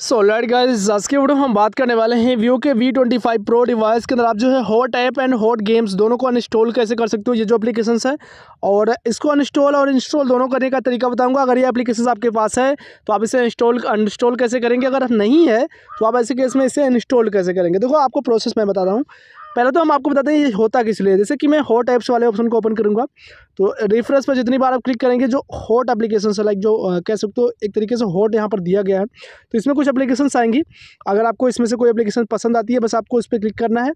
So alright guys, आज के video में हम बात करने वाले हैं वीवो के V25 Pro डिवाइस के अंदर आप जो है hot app and hot games दोनों को अनइंस्टॉल कैसे कर सकते हो, ये जो एप्लीकेशंस है, और इसको अनइंस्टॉल और इंस्टॉल दोनों करने का तरीका बताऊंगा। अगर ये एप्लीकेशंस आपके पास है तो आप इसे अनइंस्टॉल कैसे करेंगे, अगर नहीं है तो आप ऐसे केस में इसे अनइंस्टॉल कैसे करेंगे। देखो, आपको प्रोसेस मैं बता रहा हूँ। पहले तो हम आपको बताते हैं ये होता किस लिए। जैसे कि मैं हॉट ऐप्स वाले ऑप्शन को ओपन करूँगा तो रिफ्रेश पर जितनी बार आप क्लिक करेंगे जो हॉट एप्लीकेशन है, लाइक जो कह सकते हो एक तरीके से हॉट यहाँ पर दिया गया है, तो इसमें कुछ एप्लीकेशंस आएंगी। अगर आपको इसमें से कोई एप्लीकेशन पसंद आती है बस आपको इस पर क्लिक करना है,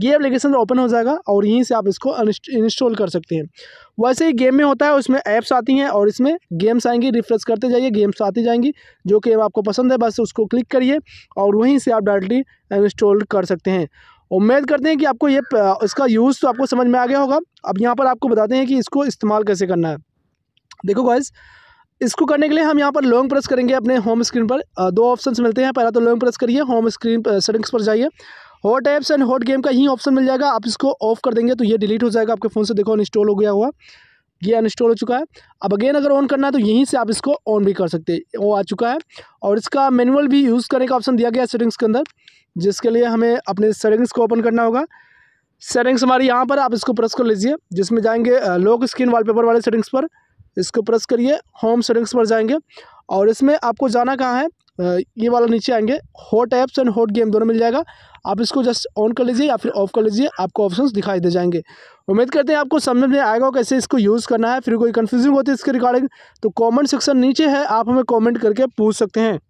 ये एप्लीकेशन ओपन हो जाएगा और यहीं से आप इसको इंस्टॉल कर सकते हैं। वैसे ही गेम में होता है, उसमें ऐप्स आती हैं और इसमें गेम्स आएंगी। रिफ्रेश करते जाइए, गेम्स आती जाएंगी, जो कि आपको पसंद है बस उसको क्लिक करिए और वहीं से आप डायरेक्टली इंस्टॉल कर सकते हैं। उम्मीद करते हैं कि आपको ये इसका यूज़ तो आपको समझ में आ गया होगा। अब यहाँ पर आपको बताते हैं कि इसको इस्तेमाल कैसे करना है। देखो गाइस, इसको करने के लिए हम यहाँ पर लॉन्ग प्रेस करेंगे अपने होम स्क्रीन पर। दो ऑप्शंस मिलते हैं, पहला तो लॉन्ग प्रेस करिए, होम स्क्रीन सेटिंग्स पर जाइए, hot apps and hot game का यही ऑप्शन मिल जाएगा। आप इसको ऑफ कर देंगे तो ये डिलीट हो जाएगा आपके फ़ोन से। देखो इंस्टॉल हो गया हुआ, ये अनइंस्टॉल हो चुका है। अब अगेन अगर ऑन करना है तो यहीं से आप इसको ऑन भी कर सकते हैं, वो आ चुका है। और इसका मैनुअल भी यूज़ करने का ऑप्शन दिया गया है सेटिंग्स के अंदर, जिसके लिए हमें अपने सेटिंग्स को ओपन करना होगा। सेटिंग्स हमारी यहाँ पर, आप इसको प्रेस कर लीजिए, जिसमें जाएंगे लॉक स्क्रीन वॉलपेपर वाले सेटिंग्स पर, इसको प्रेस करिए, होम सेटिंग्स पर जाएंगे और इसमें आपको जाना कहाँ है, ये वाला नीचे आएंगे, hot apps and hot game दोनों मिल जाएगा। आप इसको जस्ट ऑन कर लीजिए या फिर ऑफ कर लीजिए, आपको ऑप्शंस दिखाई दे जाएंगे। उम्मीद करते हैं आपको समझ में आएगा कैसे इसको यूज़ करना है। फिर कोई कन्फ्यूजिंग होती है इसके रिगार्डिंग तो कमेंट सेक्शन नीचे है, आप हमें कमेंट करके पूछ सकते हैं।